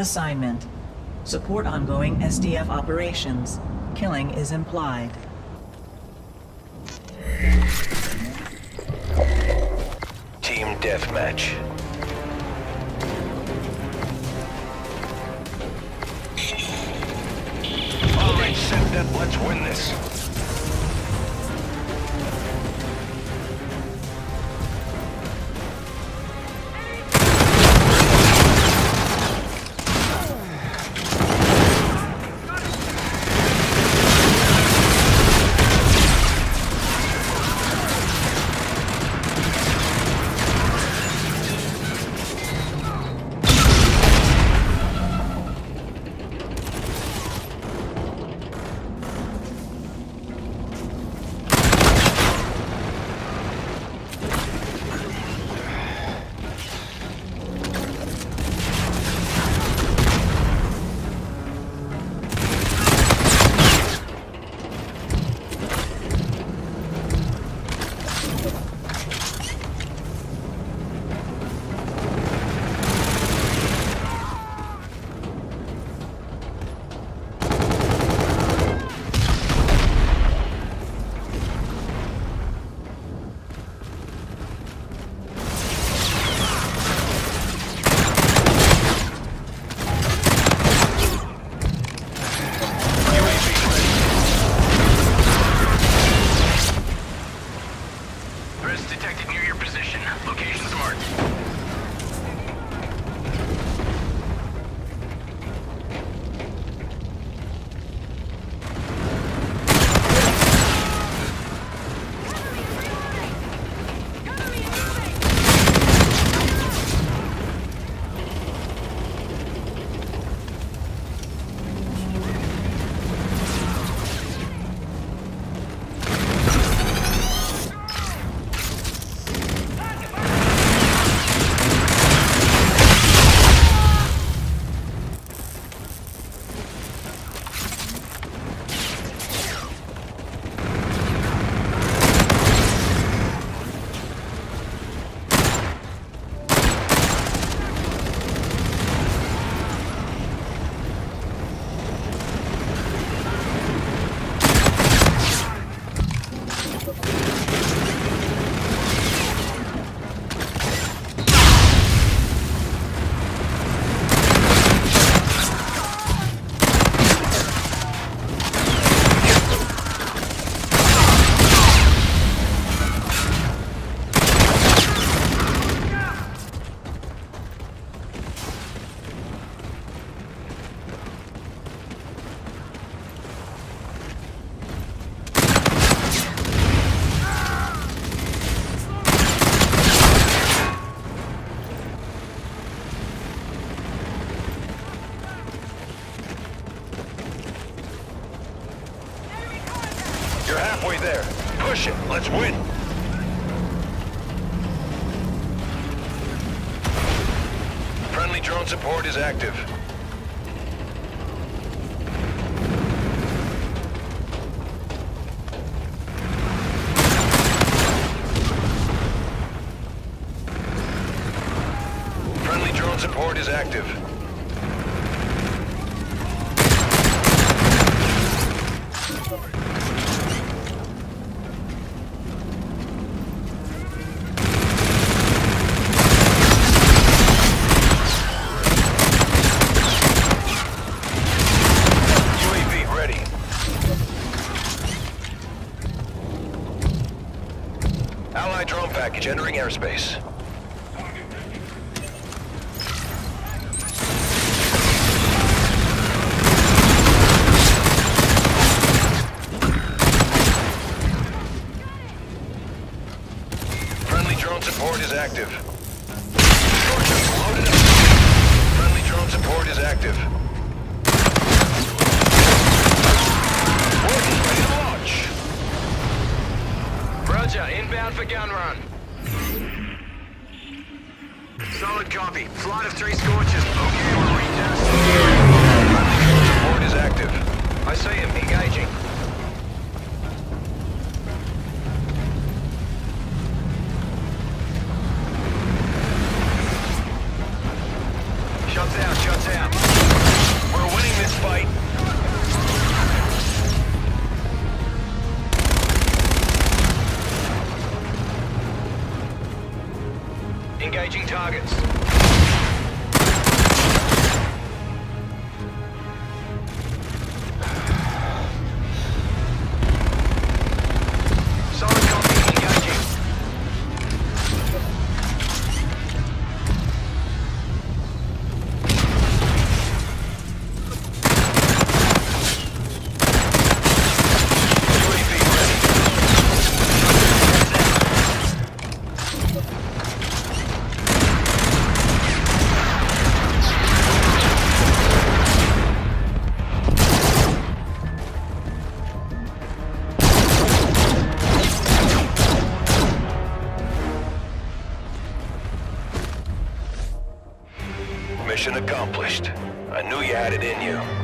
Assignment: support ongoing SDF operations. Killing is implied. Team deathmatch. All right, set that. Let's win this. Let's win! Friendly drone support is active. Friendly drone support is active. Entering airspace. Friendly drone support is active. Loaded up. Friendly drone support is active. Ready to launch. Roger, inbound for gun run. targets. Solid copy, Mission accomplished. I knew you had it in you.